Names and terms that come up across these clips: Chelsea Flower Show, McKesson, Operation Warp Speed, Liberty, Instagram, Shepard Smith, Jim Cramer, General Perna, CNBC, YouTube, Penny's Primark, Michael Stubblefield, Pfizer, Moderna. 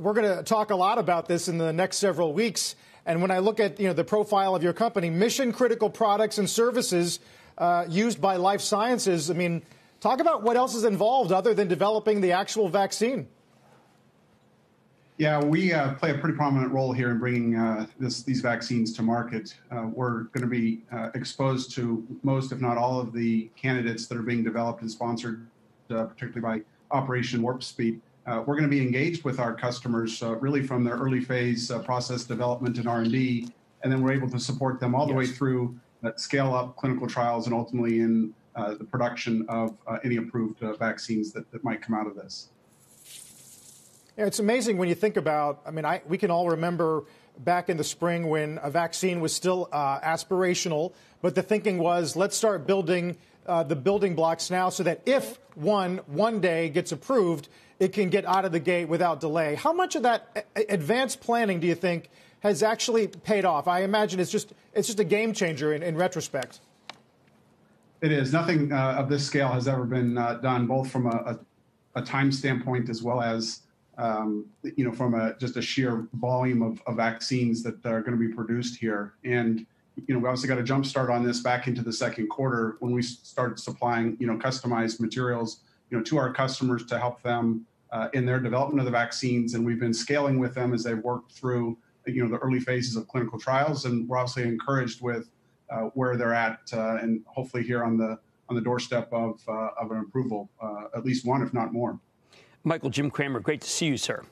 we're going to talk a lot about this in the next several weeks. And when I look at, the profile of your company, mission critical products and services used by life sciences, I mean, talk about what else is involved other than developing the actual vaccine. Yeah, we play a pretty prominent role here in bringing these vaccines to market. We're going to be exposed to most, if not all, of the candidates that are being developed and sponsored, particularly by Operation Warp Speed. We're going to be engaged with our customers really from their early phase process development and R&D, and then we're able to support them all the way through scale up clinical trials and ultimately in the production of any approved vaccines that might come out of this. Yeah, it's amazing when you think about, I mean, we can all remember back in the spring when a vaccine was still aspirational, but the thinking was, let's start building the building blocks now so that if one day gets approved, it can get out of the gate without delay. How much of that advanced planning do you think has actually paid off? I imagine it's just a game changer in retrospect. It is. Nothing of this scale has ever been done, both from a time standpoint as well as from just a sheer volume of vaccines that are going to be produced here. And we obviously got a jump start on this back into the second quarter when we started supplying customized materials to our customers to help them in their development of the vaccines. And we've been scaling with them as they've worked through the early phases of clinical trials. And we're obviously encouraged with where they're at and hopefully here on the doorstep of an approval, at least one, if not more. Michael, Jim Cramer, great to see you, sir.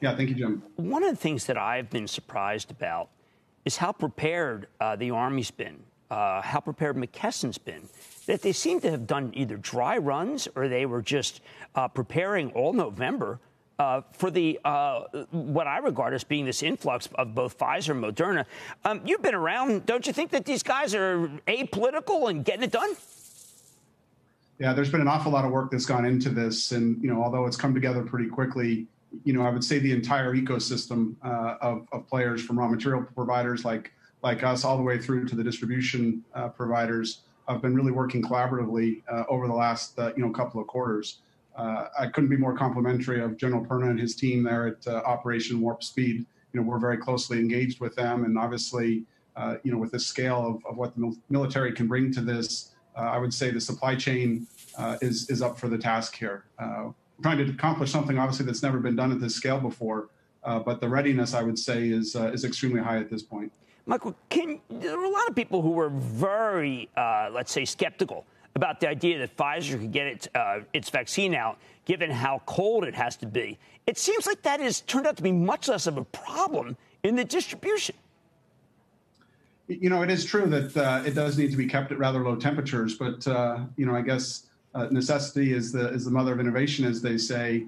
Yeah, thank you, Jim. One of the things that I've been surprised about is how prepared the Army's been, how prepared McKesson's been, that they seem to have done either dry runs or they were just preparing all November for the what I regard as being this influx of both Pfizer and Moderna. You've been around. Don't you think that these guys are apolitical and getting it done? Yeah, there's been an awful lot of work that's gone into this. And, although it's come together pretty quickly, I would say the entire ecosystem of players, from raw material providers like us all the way through to the distribution providers, have been really working collaboratively over the last, couple of quarters. I couldn't be more complimentary of General Perna and his team there at Operation Warp Speed. We're very closely engaged with them. And obviously, with the scale of what the military can bring to this, I would say the supply chain is up for the task here. We're trying to accomplish something, obviously, that's never been done at this scale before. But the readiness, I would say, is extremely high at this point. Michael, there were a lot of people who were very, let's say, skeptical about the idea that Pfizer could get its vaccine out, given how cold it has to be. It seems like that has turned out to be much less of a problem in the distribution. It is true that it does need to be kept at rather low temperatures, but, I guess necessity is the mother of innovation, as they say.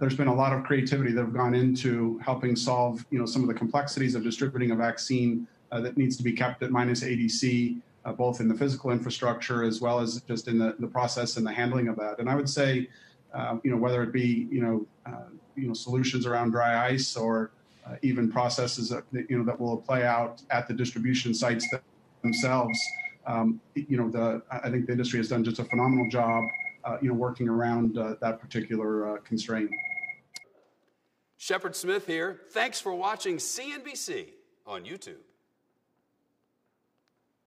There's been a lot of creativity that have gone into helping solve, some of the complexities of distributing a vaccine that needs to be kept at -80°C, both in the physical infrastructure as well as just in the process and the handling of that. And I would say, whether it be, solutions around dry ice or even processes that, that will play out at the distribution sites themselves. I think the industry has done just a phenomenal job, working around that particular constraint. Shepard Smith here. Thanks for watching CNBC on YouTube.